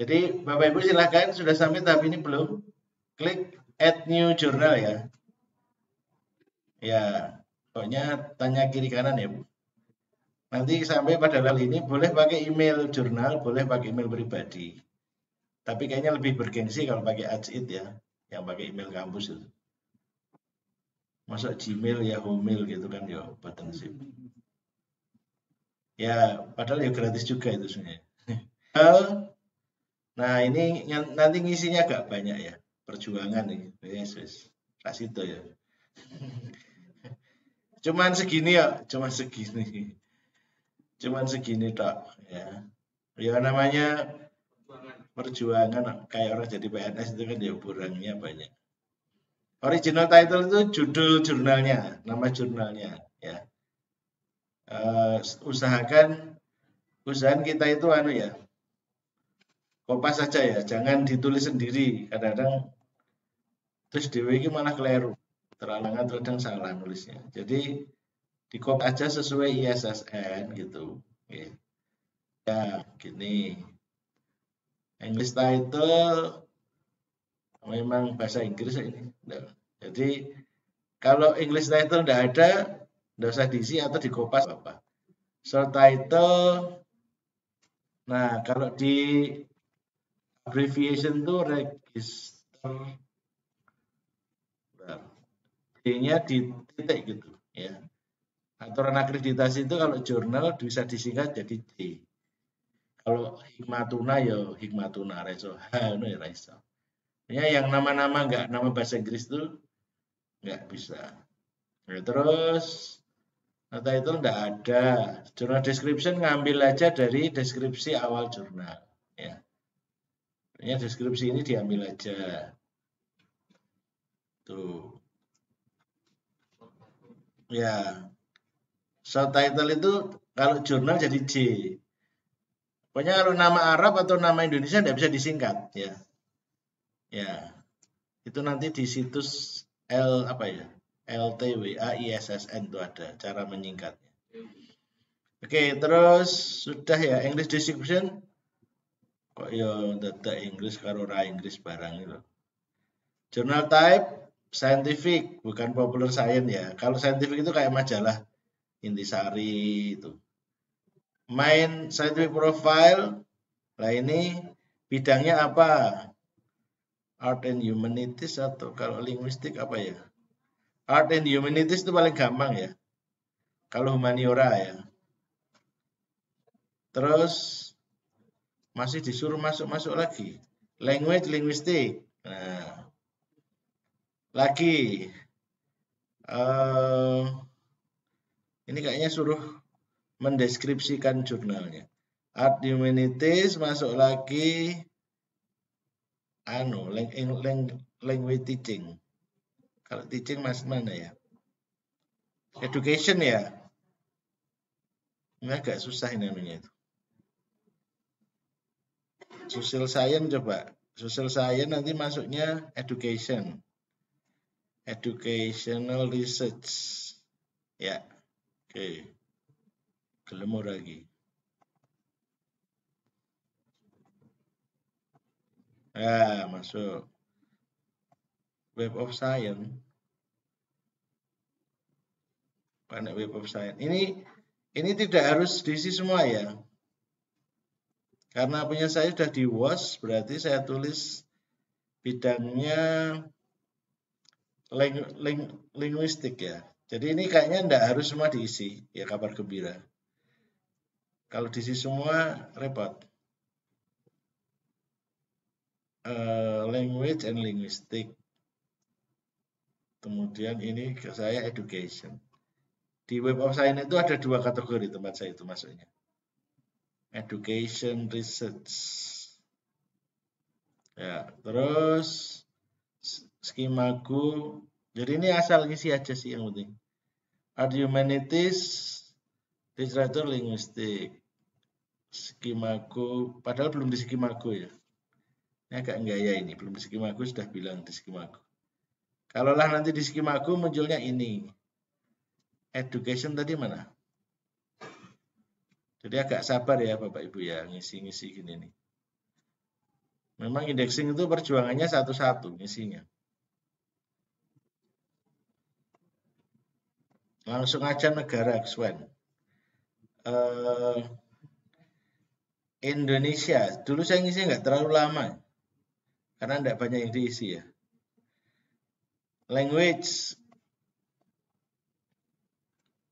Jadi Bapak Ibu silahkan, sudah submit tapi ini belum, klik add new journal ya. Ya, pokoknya tanya kiri kanan ya Bu. Nanti sampai pada level ini boleh pakai email jurnal, boleh pakai email pribadi. Tapi kayaknya lebih bergengsi kalau pakai Adsit ya, yang pakai email kampus itu. Masuk Gmail, Yahoo Mail gitu kan ya, button sip. Ya, padahal ya gratis juga itu sebenarnya. Nah, ini nanti ngisinya agak banyak ya, perjuangan ini. Yesus, kasih itu ya. Cuman segini ya, cuman segini. Cuman segini tak ya, ya namanya perjuangan kayak orang jadi PNS itu kan ya kurangnya banyak. Original title itu judul jurnalnya, nama jurnalnya ya. Usahakan kita itu anu ya, kopas saja ya, jangan ditulis sendiri. Kadang-kadang terus dewe ini malah keliru, terkadang salah nulisnya. Jadi dikop aja sesuai ISSN gitu. Okay. Ya, gini. English title memang bahasa Inggris ini. Nah, jadi kalau English title tidak ada, tidak usah diisi atau dikopas apa. Short title. Nah, kalau di abbreviation itu register. D-nya di titik gitu, ya. Aturan akreditasi itu kalau jurnal bisa disingkat jadi D. Kalau Hikmatuna ya Hikmatuna, Reso H no ya Reso. Ya yang nama-nama enggak, nama bahasa Inggris itu enggak bisa. Ya, terus data itu enggak ada. Jurnal description ngambil aja dari deskripsi awal jurnal, ya. Ya deskripsi ini diambil aja. Tuh. Ya. Subtitle itu kalau jurnal jadi J. Pokoknya kalau nama Arab atau nama Indonesia tidak bisa disingkat ya. Ya. Itu nanti di situs L apa ya? LTWAISSN itu ada cara menyingkatnya. Oke, terus sudah ya English description. Kok ya data Inggris karo ra Inggris barang itu. Journal type scientific, bukan popular science ya. Kalau scientific itu kayak majalah Intisari itu. Main scientific profile. Nah ini bidangnya apa? Art and humanities atau kalau linguistik apa ya? Art and humanities itu paling gampang ya. Kalau humaniora ya. Terus masih disuruh masuk lagi. Language linguistik. Nah. Lagi. Ini kayaknya suruh mendeskripsikan jurnalnya. Art humanities masuk lagi anu language teaching. Kalau teaching masuk mana ya? Education ya. Ini agak susah ini namanya itu. Social science coba. Social science nanti masuknya education. Educational research. Ya. Oke, gelemur lagi. Ah, masuk Web of Science. Banyak Web of Science. Ini tidak harus diisi semua ya. Karena punya saya sudah di WOS, berarti saya tulis bidangnya linguistik ya. Jadi ini kayaknya tidak harus semua diisi, ya kabar gembira. Kalau diisi semua, repot. Language and linguistic. Kemudian ini ke saya education. Di Web of Science itu ada dua kategori tempat saya itu masuknya. Education research. Ya, terus skimaku. Jadi ini asal ngisi aja sih yang penting. Art humanities, literatur linguistik, skimaku. Padahal belum di skimaku ya. Ini agak gaya ini. Belum di skimaku sudah bilang di skimaku. Kalau lah nanti di skimaku munculnya ini. Education tadi mana? Jadi agak sabar ya Bapak Ibu ya ngisi-ngisi gini nih. Memang indexing itu perjuangannya satu-satu isinya. Langsung aja negara Xwen. Indonesia. Dulu saya ngisi nggak terlalu lama, karena nggak banyak yang diisi ya. Language.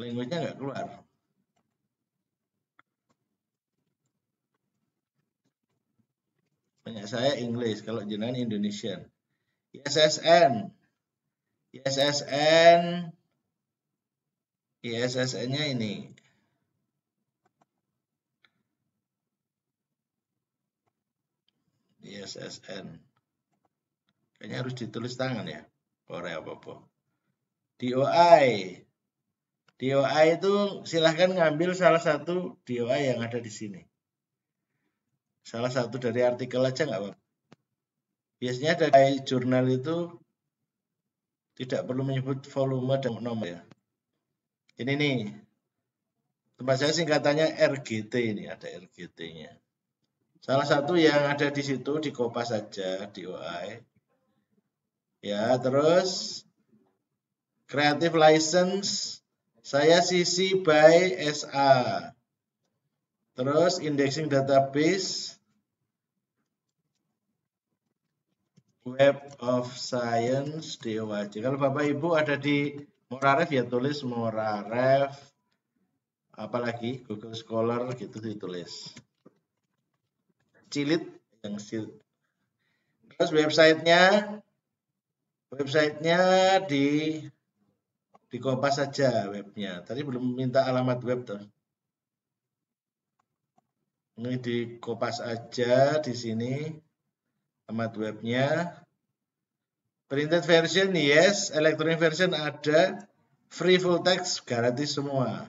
Language-nya nggak keluar. Banyak saya English, kalau jenengan Indonesian. ISSN. ISSN. ISSN-nya ini. ISSN. Kayaknya harus ditulis tangan ya. Ora apa-apa. DOI. DOI itu silahkan ngambil salah satu DOI yang ada di sini. Salah satu dari artikel aja nggak apa-apa. Biasanya dari jurnal itu tidak perlu menyebut volume dan nomor ya. Ini nih, tempat saya singkatannya RGT ini, ada RGT-nya. Salah satu yang ada di situ dikopas saja DOI. Ya, terus Creative License saya CC by SA. Terus indexing database Web of Science DOAJ. Kalau Bapak Ibu ada di Moraref ya tulis Moraref, apalagi Google Scholar gitu ditulis. Cilit yang silit. Terus websitenya dikopas saja webnya. Tadi belum minta alamat web tuh. Ini dikopas aja di sini alamat webnya. Printed version, yes. Electronic version ada. Free full text, gratis semua.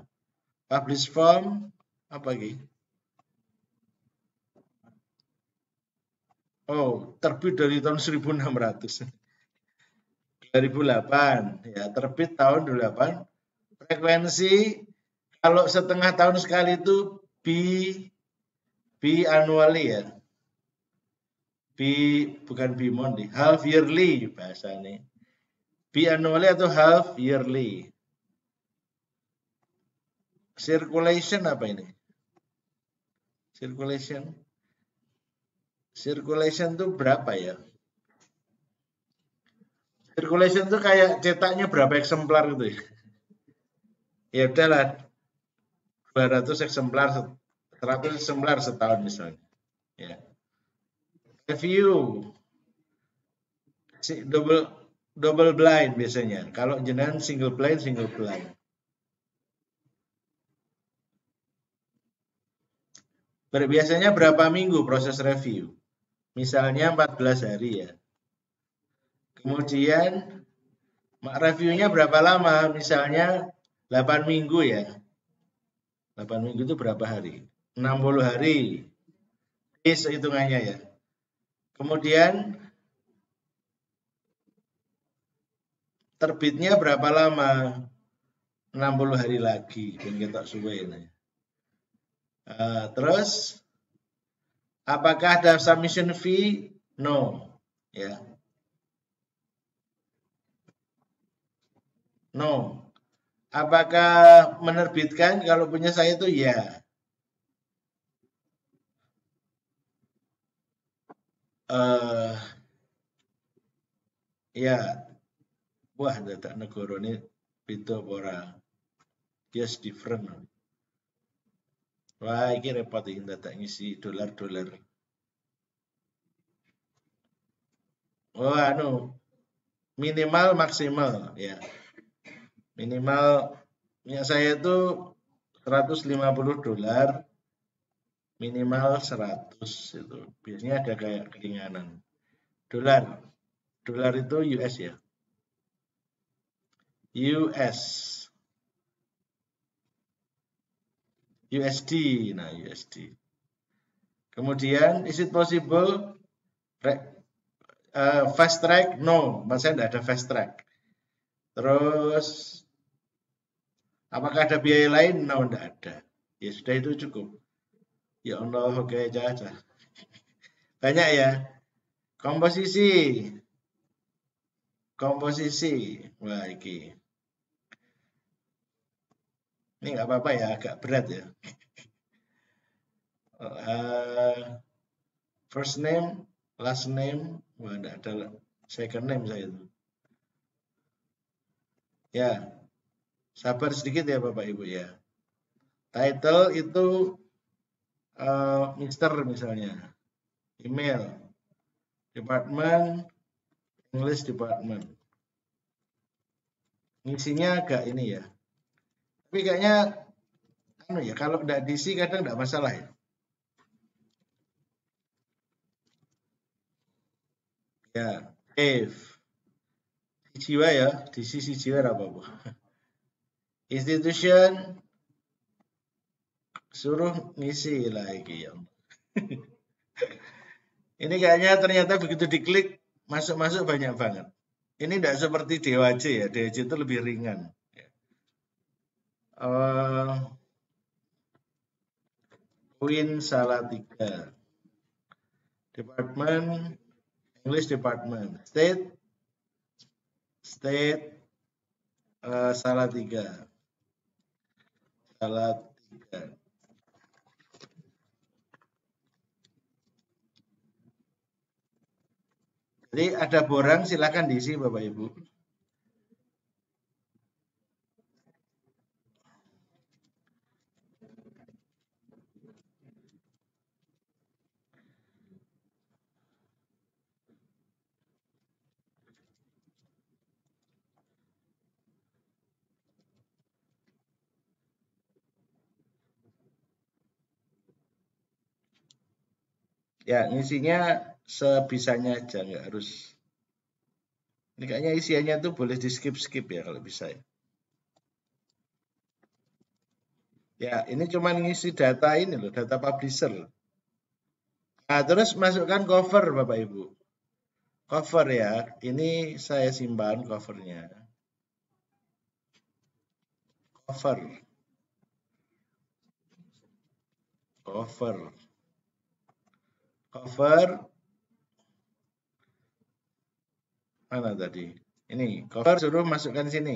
Publish form, apa lagi? Oh, terbit dari tahun 1600. 2008, ya terbit tahun 2008. Frekuensi, kalau setengah tahun sekali itu biannually ya. Bukan bimon, half yearly bahasanya. Biannually atau half yearly. Circulation apa ini? Circulation itu berapa ya? Circulation itu kayak cetaknya berapa eksemplar gitu ya? Ya udahlah 200 eksemplar, 100 eksemplar setahun misalnya. Ya. Review double blind biasanya. Kalau jenengan single blind. Biasanya berapa minggu proses review? Misalnya 14 hari ya. Kemudian reviewnya berapa lama? Misalnya 8 minggu ya. 8 minggu itu berapa hari? 60 hari. Days hitungannya ya. Kemudian terbitnya berapa lama? 60 hari lagi. Dan kita suwe ini. Terus apakah ada submission fee? No, ya. No. Apakah menerbitkan? Kalau punya saya itu ya. Ya, wah, data negara ini beda ora. Yes, different. Wah, ini repot ini data ngisi dolar-dolar. Oh, minimal maksimal ya. Minimal saya itu $150. Minimal 100 itu. Biasanya ada kayak keringanan. Dolar. Dolar itu US ya. USD. Nah, USD. Kemudian is it possible fast track? No, maksudnya tidak ada fast track. Terus apakah ada biaya lain? No, tidak ada. Ya sudah itu cukup. Ya Allah, oke aja. Banyak ya. komposisi. Wah, ini nggak apa-apa ya, agak berat ya. First name, last name, wah nggak ada second name saya itu. Ya, sabar sedikit ya Bapak Ibu ya. Title itu Mister misalnya, email, department, English department. Isinya agak ini ya. Tapi kayaknya anu ya, kalau enggak diisi kadang enggak masalah ya. Ya, if jiwa ya, di sisi jiwa apa Bu? Institution suruh ngisi lagi ya. Ini kayaknya ternyata begitu diklik masuk-masuk banyak banget. Ini tidak seperti DOAJ ya, DOAJ itu lebih ringan. Win Salatiga, department English department, state Salatiga. Jadi ada borang silakan diisi Bapak Ibu. Ya, isinya sebisanya aja, nggak harus. Ini kayaknya isiannya tuh boleh di skip ya kalau bisa ya. Ya, ini cuma ngisi data ini loh, data publisher. Nah, terus masukkan cover Bapak Ibu. Cover ya, ini saya simpan covernya. Cover mana tadi? Ini cover suruh masukkan sini.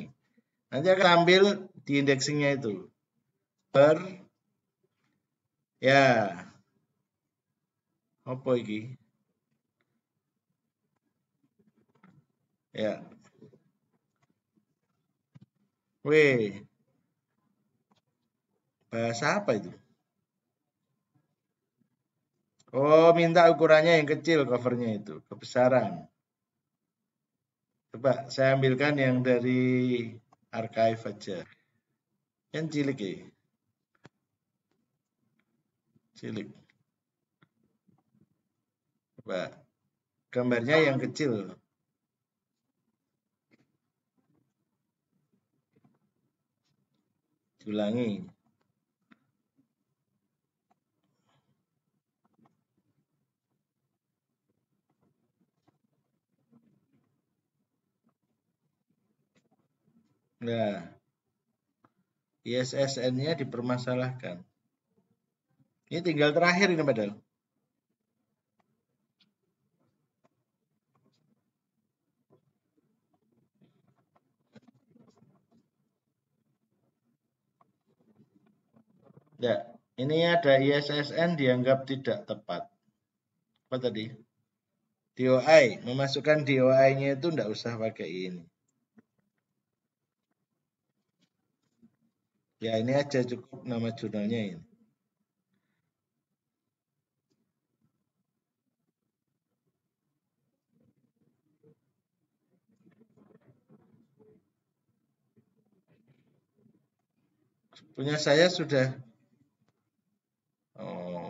Nanti akan ambil di indexingnya itu. Cover ya. Apa ini? Ya. Weh. Bahasa apa itu? Oh, minta ukurannya yang kecil covernya itu, kebesaran. Coba saya ambilkan yang dari archive aja. Yang cilik ya. Cilik. Coba gambarnya yang kecil. Ulangi. Nah, ISSN-nya dipermasalahkan. Ini tinggal terakhir ini padahal. Ya, ini ada ISSN dianggap tidak tepat. Apa tadi? DOI, memasukkan DOI-nya itu tidak usah pakai ini. Ya, ini aja cukup nama jurnalnya ini. Punya saya sudah. Oh.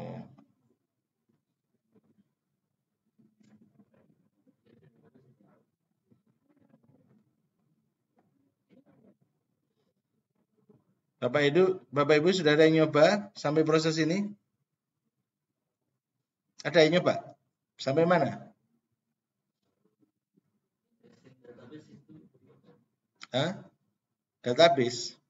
Bapak Ibu sudah ada yang nyoba sampai proses ini? Ada yang nyoba? Sampai mana? Hah? Database?